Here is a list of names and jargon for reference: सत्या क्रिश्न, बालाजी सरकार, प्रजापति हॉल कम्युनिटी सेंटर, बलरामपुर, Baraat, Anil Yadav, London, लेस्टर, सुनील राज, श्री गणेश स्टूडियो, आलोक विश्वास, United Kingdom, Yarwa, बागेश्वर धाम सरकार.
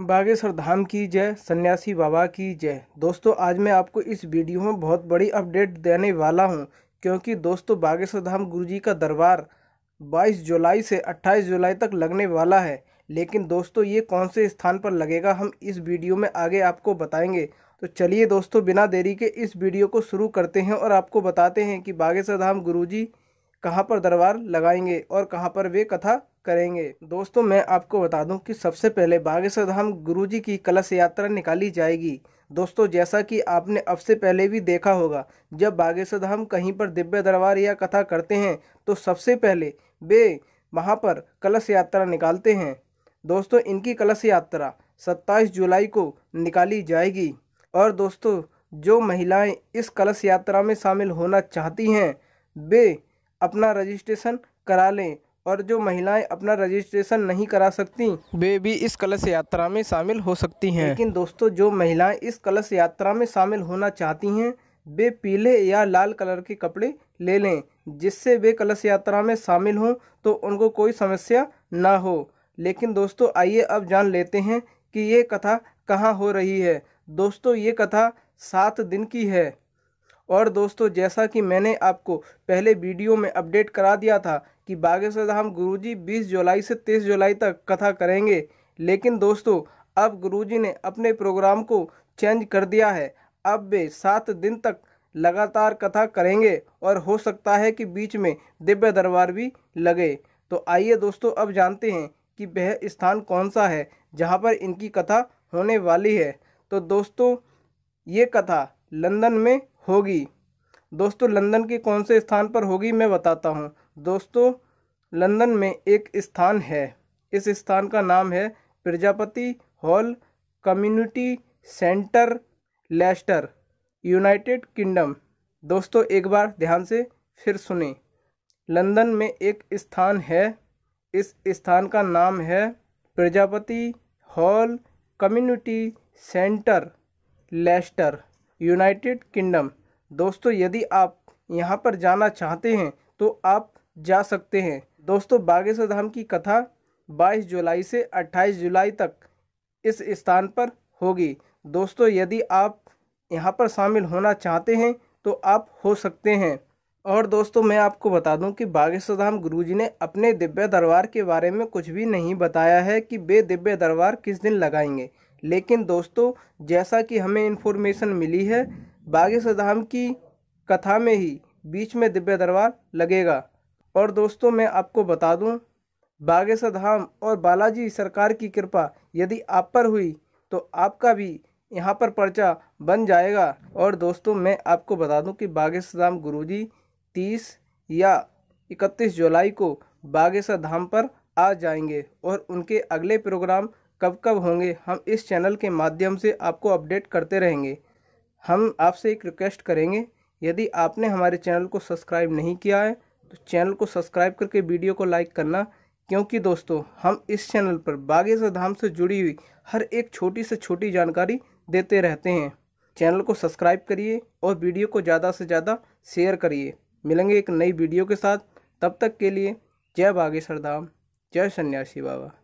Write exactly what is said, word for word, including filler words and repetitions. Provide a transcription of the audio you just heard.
बागेश्वर धाम की जय, सन्यासी बाबा की जय। दोस्तों आज मैं आपको इस वीडियो में बहुत बड़ी अपडेट देने वाला हूं, क्योंकि दोस्तों बागेश्वर धाम गुरुजी का दरबार बाईस जुलाई से अट्ठाईस जुलाई तक लगने वाला है। लेकिन दोस्तों ये कौन से स्थान पर लगेगा हम इस वीडियो में आगे आपको बताएंगे। तो चलिए दोस्तों बिना देरी के इस वीडियो को शुरू करते हैं और आपको बताते हैं कि बागेश्वर धाम गुरुजी कहाँ पर दरबार लगाएंगे और कहाँ पर वे कथा करेंगे। दोस्तों मैं आपको बता दूं कि सबसे पहले बागेश्वर धाम गुरुजी की कलश यात्रा निकाली जाएगी। दोस्तों जैसा कि आपने अब से पहले भी देखा होगा, जब बागेश्वर धाम कहीं पर दिव्य दरबार या कथा करते हैं तो सबसे पहले वे वहां पर कलश यात्रा निकालते हैं। दोस्तों इनकी कलश यात्रा सत्ताईस जुलाई को निकाली जाएगी और दोस्तों जो महिलाएँ इस कलश यात्रा में शामिल होना चाहती हैं वे अपना रजिस्ट्रेशन करा लें, और जो महिलाएं अपना रजिस्ट्रेशन नहीं करा सकती वे भी इस कलश यात्रा में शामिल हो सकती हैं। लेकिन दोस्तों जो महिलाएं इस कलश यात्रा में शामिल होना चाहती हैं वे पीले या लाल कलर के कपड़े ले लें, जिससे वे कलश यात्रा में शामिल हों तो उनको कोई समस्या ना हो। लेकिन दोस्तों आइए अब जान लेते हैं कि ये कथा कहाँ हो रही है। दोस्तों ये कथा सात दिन की है और दोस्तों जैसा कि मैंने आपको पहले वीडियो में अपडेट करा दिया था कि बागेश्वर धाम गुरुजी बीस जुलाई से तीस जुलाई तक कथा करेंगे। लेकिन दोस्तों अब गुरुजी ने अपने प्रोग्राम को चेंज कर दिया है, अब वे सात दिन तक लगातार कथा करेंगे और हो सकता है कि बीच में दिव्य दरबार भी लगे। तो आइए दोस्तों अब जानते हैं कि वह स्थान कौन सा है जहाँ पर इनकी कथा होने वाली है। तो दोस्तों ये कथा लंदन में होगी। दोस्तों लंदन के कौन से स्थान पर होगी मैं बताता हूँ। दोस्तों लंदन में एक स्थान है, इस स्थान का नाम है प्रजापति हॉल कम्युनिटी सेंटर लेस्टर, United Kingdom. दोस्तों एक बार ध्यान से फिर सुने, लंदन में एक स्थान है, इस स्थान का नाम है प्रजापति हॉल कम्युनिटी सेंटर लेस्टर, United Kingdom. दोस्तों यदि आप यहाँ पर जाना चाहते हैं तो आप जा सकते हैं। दोस्तों बागेश्वर धाम की कथा बाईस जुलाई से अट्ठाईस जुलाई तक इस स्थान पर होगी। दोस्तों यदि आप यहाँ पर शामिल होना चाहते हैं तो आप हो सकते हैं। और दोस्तों मैं आपको बता दूं कि बागेश्वर धाम गुरुजी ने अपने दिव्य दरबार के बारे में कुछ भी नहीं बताया है कि वे दिव्य दरबार किस दिन लगाएंगे। लेकिन दोस्तों जैसा कि हमें इन्फॉर्मेशन मिली है, बागेश्वर धाम की कथा में ही बीच में दिव्य दरबार लगेगा। और दोस्तों मैं आपको बता दूं, बागेश्वर धाम और बालाजी सरकार की कृपा यदि आप पर हुई तो आपका भी यहां पर पर्चा बन जाएगा। और दोस्तों मैं आपको बता दूं कि बागेश्वर धाम गुरुजी तीस या इकतीस जुलाई को बागेश्वर धाम पर आ जाएंगे और उनके अगले प्रोग्राम कब कब होंगे हम इस चैनल के माध्यम से आपको अपडेट करते रहेंगे। हम आपसे एक रिक्वेस्ट करेंगे, यदि आपने हमारे चैनल को सब्सक्राइब नहीं किया है तो चैनल को सब्सक्राइब करके वीडियो को लाइक करना, क्योंकि दोस्तों हम इस चैनल पर बागेश्वर धाम से जुड़ी हुई हर एक छोटी से छोटी जानकारी देते रहते हैं। चैनल को सब्सक्राइब करिए और वीडियो को ज़्यादा से ज़्यादा शेयर करिए। मिलेंगे एक नई वीडियो के साथ, तब तक के लिए जय बागेश्वर धाम, जय सन्यासी बाबा।